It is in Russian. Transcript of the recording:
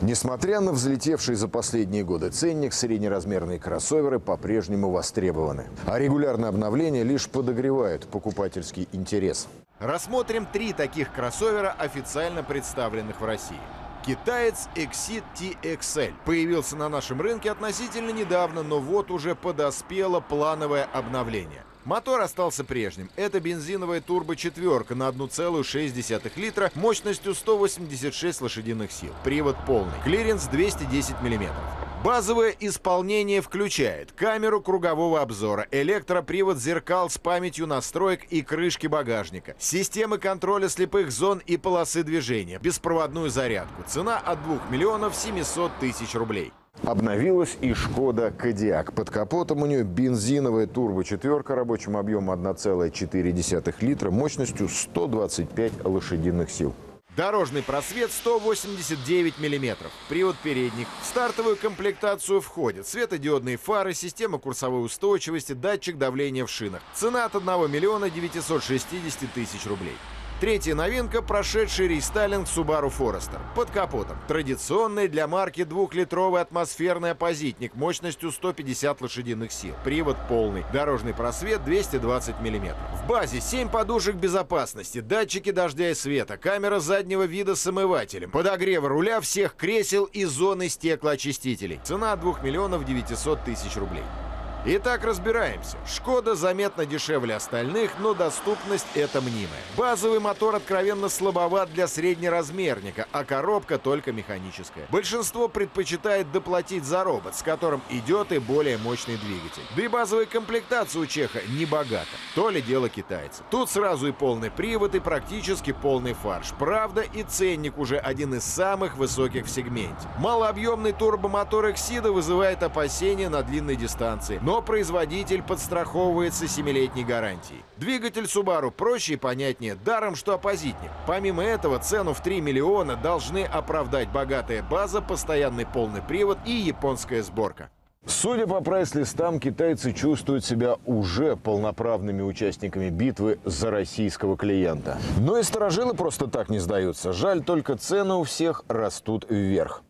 Несмотря на взлетевший за последние годы ценник, среднеразмерные кроссоверы по-прежнему востребованы. А регулярное обновление лишь подогревает покупательский интерес. Рассмотрим три таких кроссовера, официально представленных в России. Китаец Exeed TXL появился на нашем рынке относительно недавно, но вот уже подоспело плановое обновление. Мотор остался прежним. Это бензиновая турбо-четверка на 1,6 литра мощностью 186 лошадиных сил. Привод полный. Клиренс 210 мм. Базовое исполнение включает камеру кругового обзора, электропривод зеркал с памятью настроек и крышки багажника, системы контроля слепых зон и полосы движения, беспроводную зарядку. Цена от 2 700 000 рублей. Обновилась и «Шкода Кодиак». Под капотом у нее бензиновая турбо-четверка рабочим объемом 1,4 литра мощностью 125 лошадиных сил. Дорожный просвет 189 мм. Привод передний. В стартовую комплектацию входят светодиодные фары, система курсовой устойчивости, датчик давления в шинах. Цена от 1 960 000 рублей. Третья новинка – прошедший рестайлинг Subaru Forester. Под капотом традиционный для марки 2-литровый атмосферный оппозитник мощностью 150 лошадиных сил. Привод полный. Дорожный просвет 220 мм. В базе 7 подушек безопасности, датчики дождя и света, камера заднего вида с омывателем, подогрев руля, всех кресел и зоны стеклоочистителей. Цена 2 900 000 рублей. Итак, разбираемся. «Шкода» заметно дешевле остальных, но доступность это мнимая. Базовый мотор откровенно слабоват для среднеразмерника, а коробка только механическая. Большинство предпочитает доплатить за робот, с которым идет и более мощный двигатель. Да и базовая комплектация у чеха не богата. То ли дело китайца. Тут сразу и полный привод, и практически полный фарш. Правда, и ценник уже один из самых высоких в сегменте. Малообъемный турбомотор «Эксида» вызывает опасения на длинной дистанции. Но производитель подстраховывается 7-летней гарантией. Двигатель Subaru проще и понятнее, даром что оппозитник. Помимо этого, цену в 3 миллиона должны оправдать богатая база, постоянный полный привод и японская сборка. Судя по прайс-листам, китайцы чувствуют себя уже полноправными участниками битвы за российского клиента. Но и старожилы просто так не сдаются. Жаль, только цены у всех растут вверх.